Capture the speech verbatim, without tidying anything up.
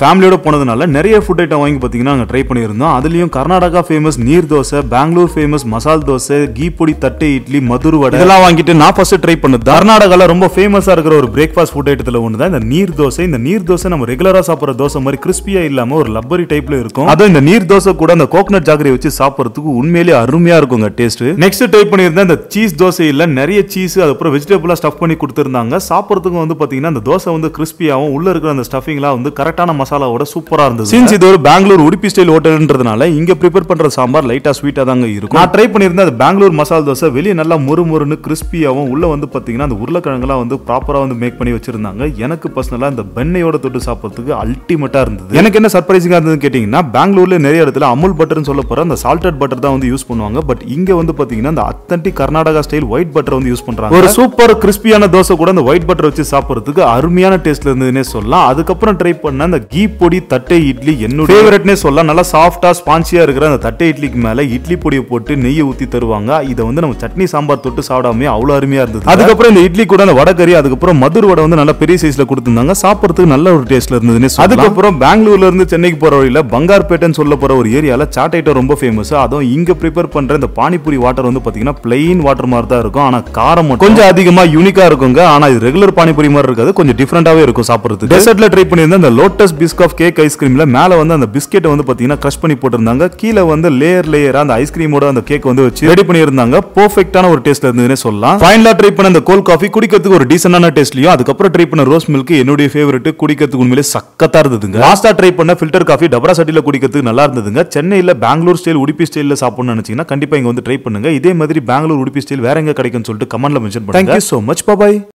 ஃபேமிலியோட போனதுனால நிறைய ஃபுட் ஐட்டம் வாங்கி பார்த்தீங்கன்னா நாங்கள் ட்ரை பண்ணியிருந்தோம். அதுலேயும் கர்நாடகா ஃபேமஸ் நீர் தோசை, பெங்களூர் ஃபேமஸ் மசால் தோசை, கீ பொடி தட்டை இட்லி, மதுரை வடை இதெல்லாம் வாங்கிட்டு நான் ஃபர்ஸ்ட் ட்ரை பண்ணது கர்நாடகால ரொம்ப ஃபேமஸாக இருக்கிற ஒரு பிரேக்ஃபாஸ்ட் ஃபுட் ஐட்டத்தில் ஒன்று தான் இந்த நீர் தோசை. இந்த நீர் தோசை நம்ம ரெகுலராக சாப்பிட்ற தோசை மாதிரி கிறிஸ்பியா இல்லாமல் ஒரு லப்பரி டைப்ல இருக்கும். அதுவும் இந்த நீர் தோசை கூட அந்த கோகனட் ஜாகரியை வச்சு சாப்பிட்றதுக்கு உண்மையிலேயே அருமையா இருக்குங்க டேஸ்ட். நெக்ஸ்ட் ட்ரை பண்ணியிருந்தேன் இந்த சீஸ் தோசையில் நிறைய சீஸ் அதுக்கப்புறம் வெஜிடபிளா ஸ்டஃப் பண்ணி கொடுத்துருந்தாங்க. சாப்பிட்றதுக்கு வந்து பார்த்தீங்கன்னா அந்த தோசை வந்து கிறிஸ்பியாகவும் உள்ள இருக்கிற அந்த ஸ்டஃபிங்லாம் வந்து கரெக்டான மசாலாவோட சூப்பராக இருந்தது. சின்ஸ் இது ஒரு பெங்களூர் உடுப்பி ஸ்டைல் ஹோட்டல்ன்றதுனால இங்கே ப்ரிப்பேர் பண்ணுற சாம்பார் லைட்டாக ஸ்வீட்டாக தாங்க இருக்கும். நான் ட்ரை பண்ணியிருந்தேன் அது பெங்களூர் மசாலா தோசை. வெளியே நல்லா மொறு மொறுன்னு கிறிஸ்பியாகவும் உள்ளே வந்து பார்த்தீங்கன்னா அந்த உருளைக்கிழங்கெல்லாம் வந்து ப்ராப்பராக வந்து மேக் பண்ணி வச்சிருந்தாங்க. எனக்கு பர்சனலாக இந்த வெண்ணையோட தொட்டு சாப்பிட்றதுக்கு அல்டிமேட்டாக இருந்தது. எனக்கு என்ன சர்ப்ரைசிங்காக இருந்ததுன்னு கேட்டிங்கன்னா பெங்களூர்ல நிறைய இடத்துல அமுல் பட்டர்னு சொல்ல போகிற அந்த சால்டட் பட்டர் தான் வந்து யூஸ் பண்ணுவாங்க. பட் இங்கே வந்து பார்த்தீங்கன்னா அந்த authentic Karnataka style white butter வந்து யூஸ் பண்ணுறாங்க. ஒரு சூப்பர் கிறிஸ்பியான தோசை கூட அந்த ஒயிட் பட்டர் வச்சு சாப்பிட்றதுக்கு அருமையான டேஸ்ட்ல இருந்ததுன்னே சொல்லலாம். அதுக்கப்புறம் ட்ரை பண்ண அந்த கீ பொடி தட்டை இட்லி என்னோட ஃபேவரட்னே சொல்லலாம். நல்லா சாஃப்டா ஸ்பான்சியா இருக்கிற அந்த தட்டை இட்லிக்கு மேல இட்லி பொடியை போட்டு நெய்யை ஊற்றி தருவாங்க. இதை வந்து நம்ம சட்னி சாம்பார் தொட்டு சாப்பிடாமே அவ்வளோ அருமையா இருந்தது. அதுக்கப்புறம் இந்த இட்லி கூட அந்த வடகறி அதுக்கப்புறம் மதுரை வடை வந்து நல்லா பெரிய சைஸ்ல கொடுத்துருந்தாங்க. சாப்பிட்றதுக்கு நல்ல ஒரு டேஸ்ட்ல இருந்ததுன்னு. அதுக்கப்புறம் பெங்களூர்ல இருந்து சென்னைக்கு போற வழியில பங்கார்பேட்டைன்னு சொல்ல போற ஒரு ஏரியால சாட் ஐட்டம் ரொம்ப ஃபேமஸ். அதுவும் இங்க ப்ரிப்பேர் பண்ற இந்த பானிபூரி வாட்டர் வந்து பாத்தீங்கன்னா பிளெயின் வாட்டர் மாதிரி தான் இருக்கும். ஆனா காரம் கொஞ்சம் அதிகமா யூனிக்கா இருக்குங்க. ஆனா இது ரெகுலர் பானிபூரி மாதிரி இருக்காது, கொஞ்சம் டிஃப்ரெண்டாவே இருக்கும் சாப்பிடுறது. டெசர்ட்ல ட்ரை பண்ணியிருந்தேன் அந்த லோட்டஸ் பிஸ்கப் கேக் ஐஸ்கிரீம்ல மேல வந்து அந்த பிஸ்கெட்டை வந்து பாத்தீங்கன்னா கிரஷ் பண்ணி போட்டிருந்தாங்க. கீழே வந்து லேயர் லேயரா அந்த ஐஸ்கிரீமோட அந்த கேக் வந்து வச்சு ரெடி பண்ணியிருந்தாங்க. பெர்ஃபெக்ட்டான ஒரு டேஸ்ட்ல இருந்ததுன்னே சொல்லலாம். ஃபைனலா ட்ரை பண்ண அந்த கோல்ட் காஃபி குடிக்கிறதுக்கு ஒரு டீசென்டான டேஸ்ட்லயும் அதுக்கப்புறம் ட்ரை பண்ண ரோஸ் மில்க் என்னுடைய ஃபேவரட், குடிக்கிறதுக்கு உண்மையிலே சக்கத்தா இருந்ததுங்க. லாஸ்டா ட்ரை பண்ண ஃபில்டர் காஃபி டபரா சட்டில குடிக்கிறதுக்கு நல்லா இருந்ததுங்க. சென்னையில பெங்களூர் ஸ்டைல் உடுப்பி ஸ்டைல்ல சாப்பிடணும்னு நினைச்சீங்கன்னா கண்டிப்பா இங்க வந்து ட்ரை பண்ணுங்க. இதே மாதிரி பெங்களூர் உடுப்பி ஸ்டைல் வேற எங்க கிடைக்கும்னு சொல்லிட்டு கமெண்ட்ல மென்ஷன் பண்ணுங்க. Thank you so much. Bye bye.